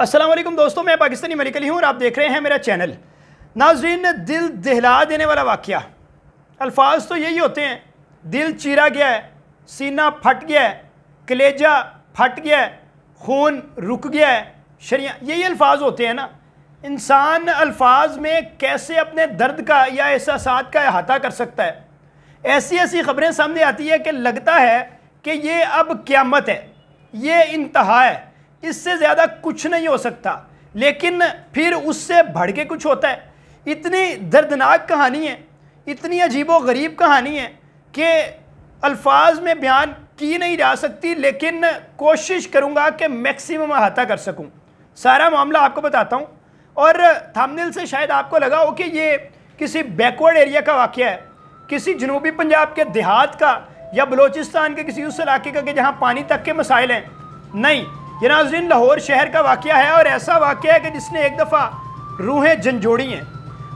अस्सलाम वालेकुम दोस्तों, मैं पाकिस्तानी मलिक अली हूँ और आप देख रहे हैं मेरा चैनल। नाज़रीन, दिल दहला देने वाला वाक़या, अल्फाज तो यही होते हैं। दिल चीरा गया है, सीना फट गया है, कलेजा फट गया है, खून रुक गया है, शरिया, यही अल्फाज होते हैं ना। इंसान अल्फाज में कैसे अपने दर्द का या एहसासात का अहाता कर सकता है। ऐसी ऐसी ख़बरें सामने आती है कि लगता है कि ये अब क़्यामत है, ये इंतहा है, इससे ज़्यादा कुछ नहीं हो सकता। लेकिन फिर उससे बढ़ के कुछ होता है। इतनी दर्दनाक कहानी है, इतनी अजीबो गरीब कहानी है कि अल्फाज में बयान की नहीं जा सकती। लेकिन कोशिश करूँगा कि मैक्सिमम अहाता कर सकूँ। सारा मामला आपको बताता हूँ। और थंबनेल से शायद आपको लगा हो कि ये किसी बैकवर्ड एरिया का वाक़या है, किसी जनूबी पंजाब के देहात का या बलूचिस्तान के किसी उस इलाके का कि जहाँ पानी तक के मसाइल हैं। नहीं, ये नाज़रीन लाहौर शहर का वाक़या है और ऐसा वाक़या है कि जिसने एक दफ़ा रूहें झंझोड़ी हैं।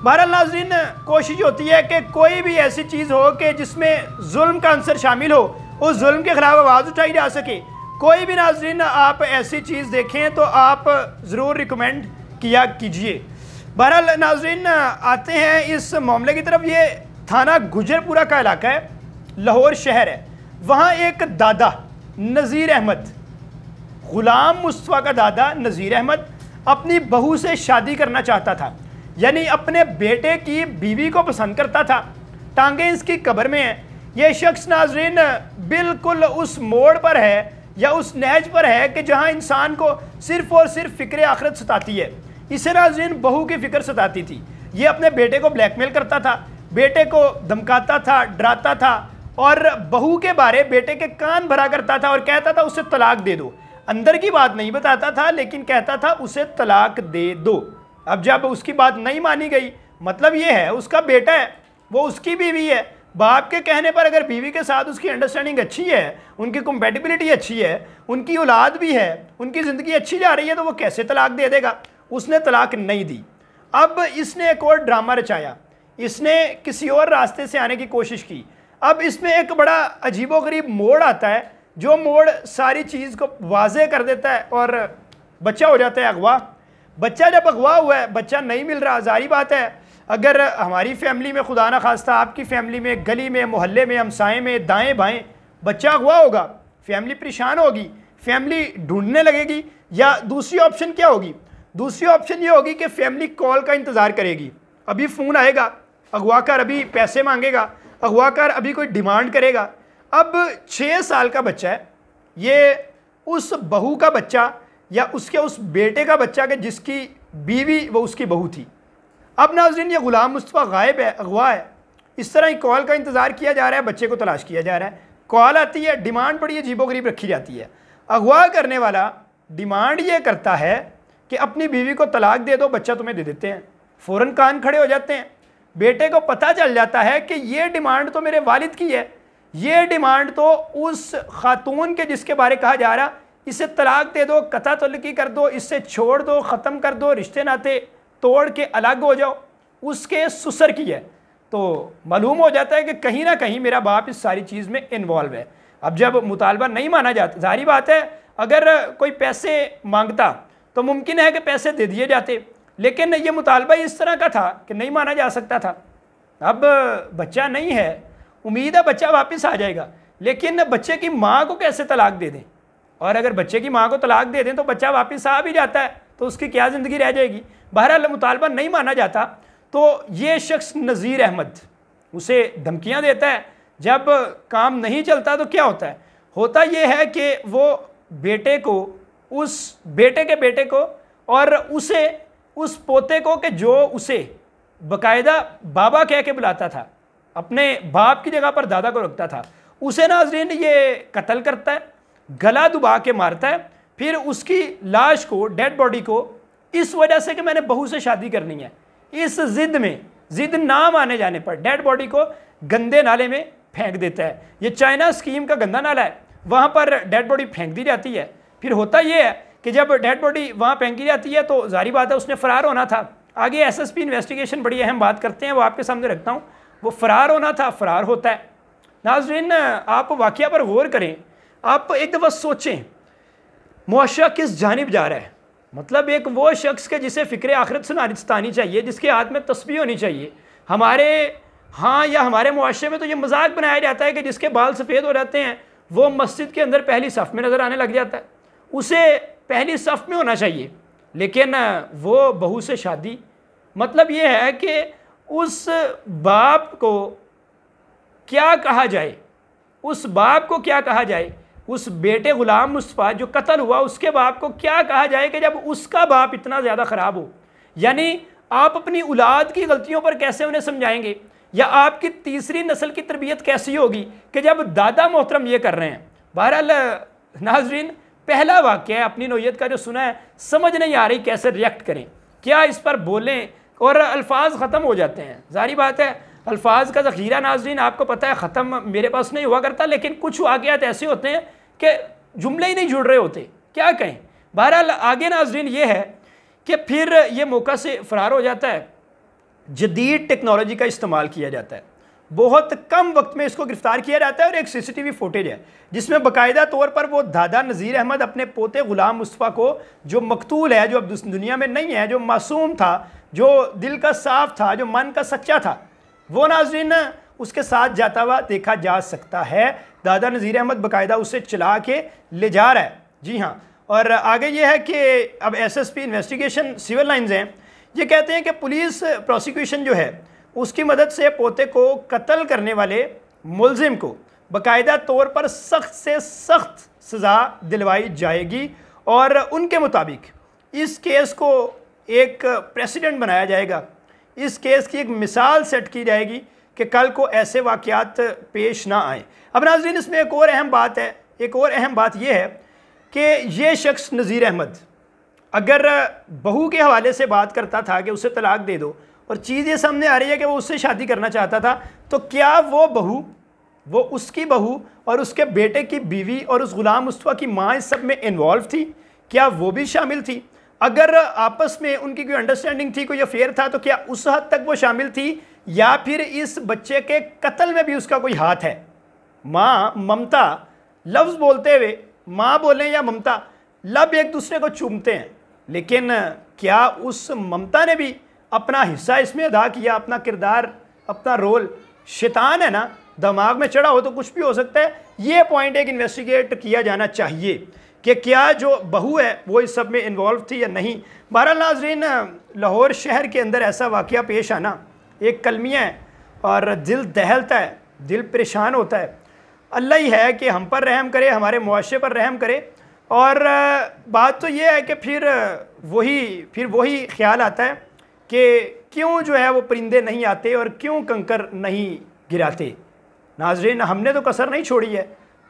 बहरहाल नाज़रीन, कोशिश होती है कि कोई भी ऐसी चीज़ हो कि जिसमें जुल्म का अंसर शामिल हो, उस जुल्म के ख़िलाफ़ आवाज़ उठाई जा सके। कोई भी नाज़रीन आप ऐसी चीज़ देखें तो आप ज़रूर रिकमेंड किया कीजिए। बहरहाल नाज़रीन, आते हैं इस मामले की तरफ। ये थाना गुजरपुरा का इलाका है, लाहौर शहर है। वहाँ एक दादा नज़ीर अहमद, ग़ुलाम मुस्तफ़ा का दादा नज़ीर अहमद अपनी बहू से शादी करना चाहता था, यानी अपने बेटे की बीवी को पसंद करता था। टांगें इसकी कब्र में हैं। यह शख्स नाज़रीन बिल्कुल उस मोड़ पर है या उस नहज पर है कि जहां इंसान को सिर्फ़ और सिर्फ फ़िक्र आखिरत सताती है। इसे नाज़रीन बहू की फ़िक्र सताती थी। ये अपने बेटे को ब्लैकमेल करता था, बेटे को धमकाता था, डराता था और बहू के बारे बेटे के कान भरा करता था और कहता था उसे तलाक दे दो। अंदर की बात नहीं बताता था, लेकिन कहता था उसे तलाक दे दो। अब जब उसकी बात नहीं मानी गई, मतलब ये है उसका बेटा है, वो उसकी बीवी है। बाप के कहने पर अगर बीवी के साथ उसकी अंडरस्टैंडिंग अच्छी है, उनकी कंपैटिबिलिटी अच्छी है, उनकी औलाद भी है, उनकी ज़िंदगी अच्छी जा रही है, तो वो कैसे तलाक दे देगा। उसने तलाक नहीं दी। अब इसने एक और ड्रामा रचाया, इसने किसी और रास्ते से आने की कोशिश की। अब इसमें एक बड़ा अजीबोगरीब मोड़ आता है, जो मोड़ सारी चीज़ को वाजे कर देता है और बच्चा हो जाता है अगवा। बच्चा जब अगवा हुआ है, बच्चा नहीं मिल रहा, जारी बात है अगर हमारी फैमिली में, खुदा ना खास्ता आपकी फैमिली में, गली में, मोहल्ले में, हमसाए में, दाएं बाएं बच्चा अगवा होगा, फैमिली परेशान होगी, फैमिली ढूंढने लगेगी। या दूसरी ऑप्शन क्या होगी? दूसरी ऑप्शन ये होगी कि फैमिली कॉल का इंतज़ार करेगी। अभी फ़ोन आएगा, अगवाकार अभी पैसे मांगेगा, अगवाकार अभी कोई डिमांड करेगा। अब 6 साल का बच्चा है, ये उस बहू का बच्चा या उसके उस बेटे का बच्चा के जिसकी बीवी वो उसकी बहू थी। अब नाज़रीन, ये ग़ुलाम मुस्तफ़ा गायब है, अगवा है। इस तरह ही कॉल का इंतज़ार किया जा रहा है, बच्चे को तलाश किया जा रहा है। कॉल आती है, डिमांड बड़ी अजीबोगरीब रखी जाती है। अगवा करने वाला डिमांड ये करता है कि अपनी बीवी को तलाक दे दो, बच्चा तुम्हें दे देते हैं। फ़ौरन कान खड़े हो जाते हैं। बेटे को पता चल जाता है कि ये डिमांड तो मेरे वालिद की है, ये डिमांड तो उस खातून के जिसके बारे कहा जा रहा, इसे तलाक दे दो, कता तल्की कर दो, इससे छोड़ दो, ख़त्म कर दो, रिश्ते नाते तोड़ के अलग हो जाओ, उसके ससुर की है। तो मालूम हो जाता है कि कहीं ना कहीं मेरा बाप इस सारी चीज़ में इन्वॉल्व है। अब जब मुतालबा नहीं माना जाता, जारी बात है अगर कोई पैसे मांगता तो मुमकिन है कि पैसे दे दिए जाते, लेकिन ये मुतालबा इस तरह का था कि नहीं माना जा सकता था। अब बच्चा नहीं है, उम्मीद है बच्चा वापस आ जाएगा, लेकिन बच्चे की माँ को कैसे तलाक दे दें। और अगर बच्चे की माँ को तलाक दे दें तो बच्चा वापस आ भी जाता है तो उसकी क्या ज़िंदगी रह जाएगी। बहरहाल मुतालबा नहीं माना जाता तो ये शख्स नज़ीर अहमद उसे धमकियाँ देता है। जब काम नहीं चलता तो क्या होता है? होता ये है कि वो बेटे को, उस बेटे के बेटे को और उसे, उस पोते को कि जो उसे बाकायदा बाबा कह के बुलाता था, अपने बाप की जगह पर दादा को रखता था, उसे नाज़रीन ये कत्ल करता है, गला दुबा के मारता है। फिर उसकी लाश को, डेड बॉडी को, इस वजह से कि मैंने बहू से शादी करनी है, इस ज़िद में, ज़िद नाम आने जाने पर डेड बॉडी को गंदे नाले में फेंक देता है। ये चाइना स्कीम का गंदा नाला है, वहाँ पर डेड बॉडी फेंक दी जाती है। फिर होता यह है कि जब डेड बॉडी वहाँ फेंकी जाती है तो जारी बात है उसने फ़रार होना था। आगे SSP इन्वेस्टिगेशन बड़ी अहम बात करते हैं, वो आपके सामने रखता हूँ। वो फ़रार होना था, फ़रार होता है। नाज़रीन, आप वाक़या पर गौर करें, आप एक दफ़ा सोचें मुआशरा किस जानिब जा रहा है। मतलब एक वो शख्स के जिसे फ़िक्र आखिरत से नारिस्तानी चाहिए, जिसके हाथ में तस्बीह होनी चाहिए। हमारे हाँ या हमारे मुआशरे में तो ये मजाक बनाया जाता है कि जिसके बाल सफ़ेद हो जाते हैं वो मस्जिद के अंदर पहली सफ़ में नज़र आने लग जाता है, उसे पहली सफ़ में होना चाहिए। लेकिन वो बहू से शादी, मतलब ये है कि उस बाप को क्या कहा जाए, उस बाप को क्या कहा जाए, उस बेटे ग़ुलाम मुस्तफ़ा जो कत्ल हुआ उसके बाप को क्या कहा जाए कि जब उसका बाप इतना ज़्यादा ख़राब हो। यानी आप अपनी औलाद की गलतियों पर कैसे उन्हें समझाएंगे, या आपकी तीसरी नस्ल की तरबियत कैसी होगी कि जब दादा मोहतरम ये कर रहे हैं। बहरहाल नाजरीन, पहला वाक़या है अपनी नौयत का जो सुना है, समझ नहीं आ रही कैसे रिएक्ट करें, क्या इस पर बोलें, और अल्फाज ख़त्म हो जाते हैं। जारी बात है अल्फाज का ज़ख़ीरा नाजरीन आपको पता है ख़त्म मेरे पास नहीं हुआ करता, लेकिन कुछ वाक़यात ऐसे होते हैं कि जुमले ही नहीं जुड़ रहे होते, क्या कहें। बहरहाल आगे नाजरीन ये है कि फिर ये मौका से फ़रार हो जाता है, जदीद टेक्नोलॉजी का इस्तेमाल किया जाता है, बहुत कम वक्त में इसको गिरफ़्तार किया जाता है। और एक सीसीटीवी फुटेज है जिसमें बाकायदा तौर पर वो दादा नज़ीर अहमद अपने पोते ग़ुलाम मुस्तफ़ा को, जो मकतूल है, जो अब दुनिया में नहीं है, जो मासूम था, जो दिल का साफ़ था, जो मन का सच्चा था, वो नाजरीन उसके साथ जाता हुआ देखा जा सकता है। दादा नज़ीर अहमद बाकायदा उसे चला के ले जा रहा है, जी हाँ। और आगे ये है कि अब SSP इन्वेस्टिगेशन सिविल लाइंस हैं, ये कहते हैं कि पुलिस प्रोसिक्यूशन जो है उसकी मदद से पोते को कत्ल करने वाले मुलजिम को बाकायदा तौर पर सख्त से सख्त सज़ा दिलवाई जाएगी, और उनके मुताबिक इस केस को एक प्रेसिडेंट बनाया जाएगा, इस केस की एक मिसाल सेट की जाएगी कि कल को ऐसे वाक़यात पेश ना आए। अब नाज़रीन इसमें एक और अहम बात यह है कि ये शख्स नज़ीर अहमद अगर बहू के हवाले से बात करता था कि उसे तलाक दे दो, और चीज़ ये सामने आ रही है कि वो उससे शादी करना चाहता था, तो क्या वो बहू, वो उसकी बहू और उसके बेटे की बीवी और उस ग़ुलाम मुस्तफ़ा की माँ इस सब में इन्वॉल्व थी, क्या वो भी शामिल थी? अगर आपस में उनकी कोई अंडरस्टैंडिंग थी, कोई अफेयर था, तो क्या उस हद तक वो शामिल थी, या फिर इस बच्चे के कत्ल में भी उसका कोई हाथ है? माँ ममता लफ्ज़ बोलते हुए, माँ बोलें या ममता, लब एक दूसरे को चूमते हैं, लेकिन क्या उस ममता ने भी अपना हिस्सा इसमें अदा किया, अपना किरदार, अपना रोल? शैतान है ना, दिमाग में चढ़ा हो तो कुछ भी हो सकता है। ये पॉइंट एक इन्वेस्टिगेट किया जाना चाहिए कि क्या जो बहू है वो इस सब में इन्वॉल्व थी या नहीं। बहरहाल नाजरीन, लाहौर शहर के अंदर ऐसा वाक़या पेश आना एक कलमिया है और दिल दहलता है, दिल परेशान होता है। अल्लाह ही है कि हम पर रहम करे, हमारे मुआशरे पर रहम करे। और बात तो ये है कि फिर वही ख्याल आता है कि क्यों जो है वो परिंदे नहीं आते और क्यों कंकर नहीं गिराते। नाजरीन, हमने तो कसर नहीं छोड़ी है,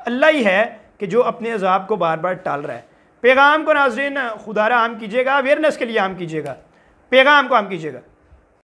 अल्लाह ही है कि जो अपने अजाब को बार बार टाल रहा है। पैगाम को नाजरीन खुदारा आम कीजिएगा, अवेयरनेस के लिए आम कीजिएगा, पैगाम को आम कीजिएगा।